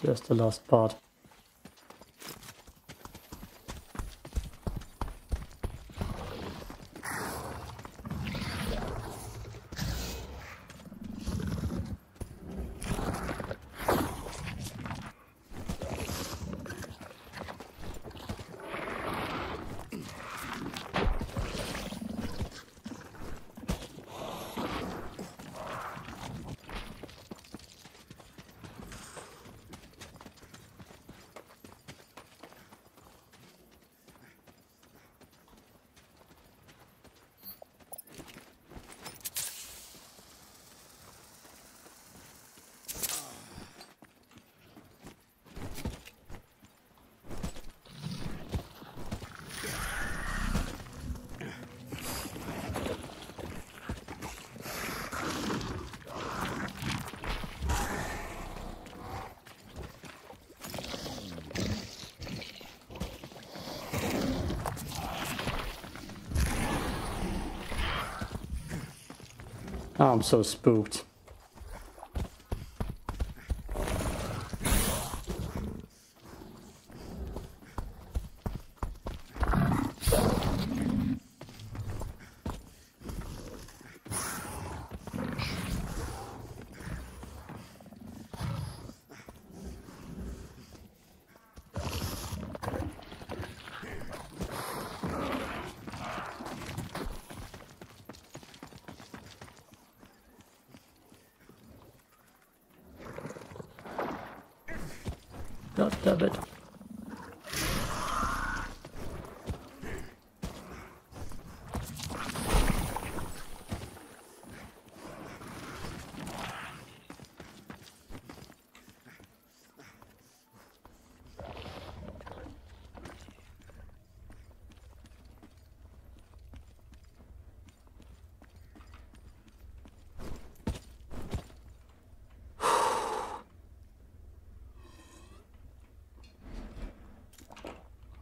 Just the last part. Oh, I'm so spooked. God damn it.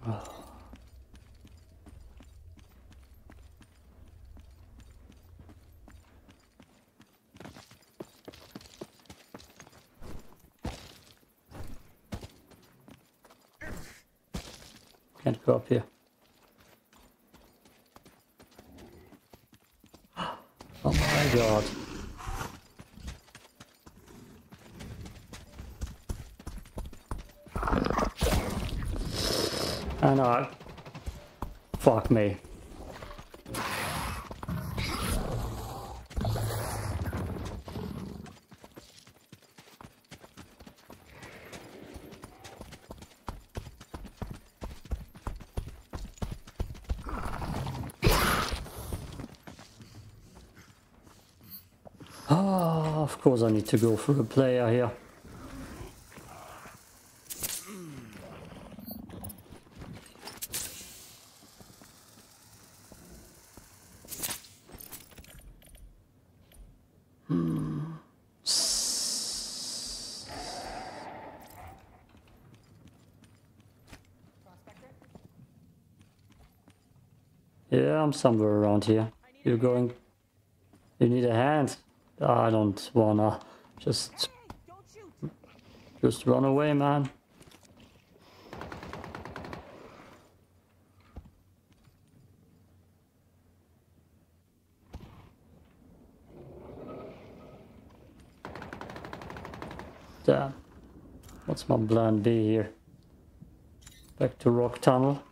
Oh. Can't go up here. Oh my god. I know. Fuck me. Oh, of course I need to go through a player here. Yeah, I'm somewhere around here. You're going... You need a hand. I don't wanna... Just run away, man. Damn. What's my plan B here? Back to Rock Tunnel.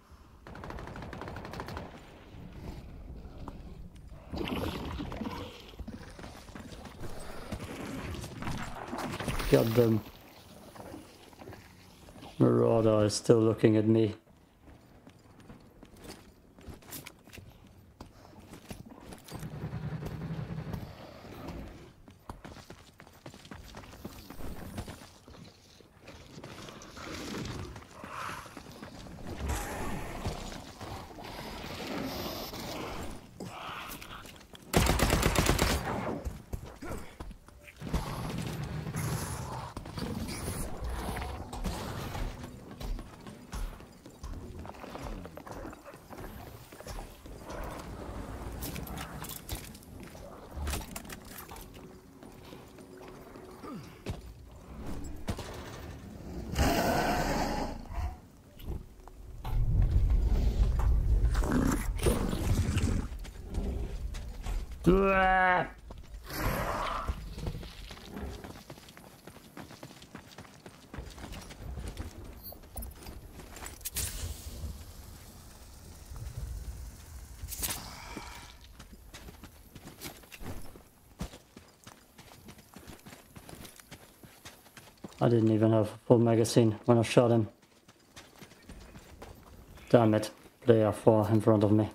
Goddamn. Marauder is still looking at me. Blah. I didn't even have a full magazine when I shot him. Damn it, player 4 in front of me.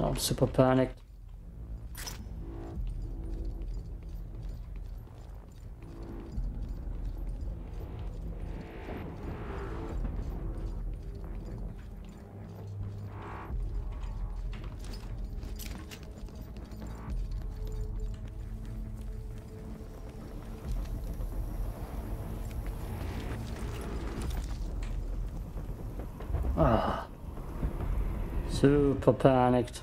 I'm super panicked. Ah, super panicked.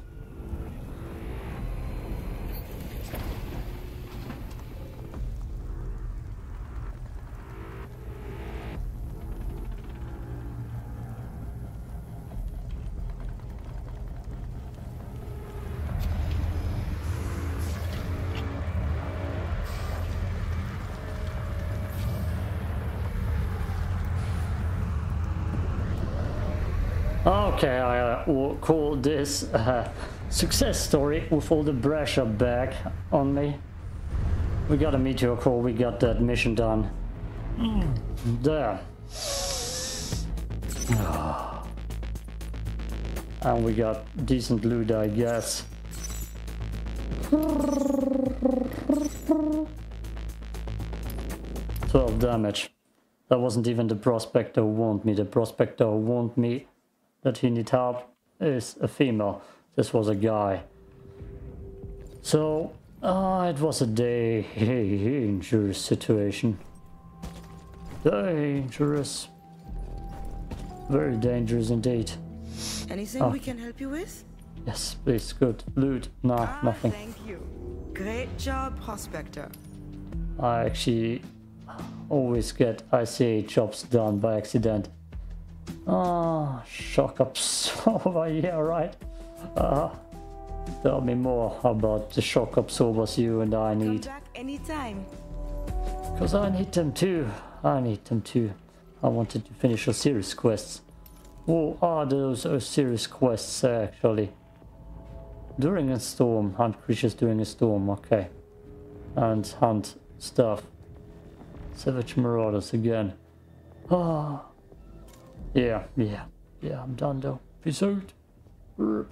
Okay, I will call this a success story with all the pressure back on me. We got a meteor core, we got that mission done. There. And we got decent loot, I guess. Damage. That wasn't even the prospector who warned me. The prospector who warned me that he needed help is a female. This was a guy. So it was a dangerous situation. Dangerous. Very dangerous indeed. Anything we can help you with? Yes, please. Good. Loot. No, nothing. Thank you. Great job, prospector. I actually always get ICA jobs done by accident. Ah, shock ups. Over here, right? Tell me more about the shock absorbers you and I need. Come back anytime. Because I need them too. I need them too. I wanted to finish Osiris quests. What are those Osiris quests actually? During a storm. Hunt creatures during a storm. Okay. And hunt stuff. Savage Marauders again. Yeah, I'm done though. Peace out.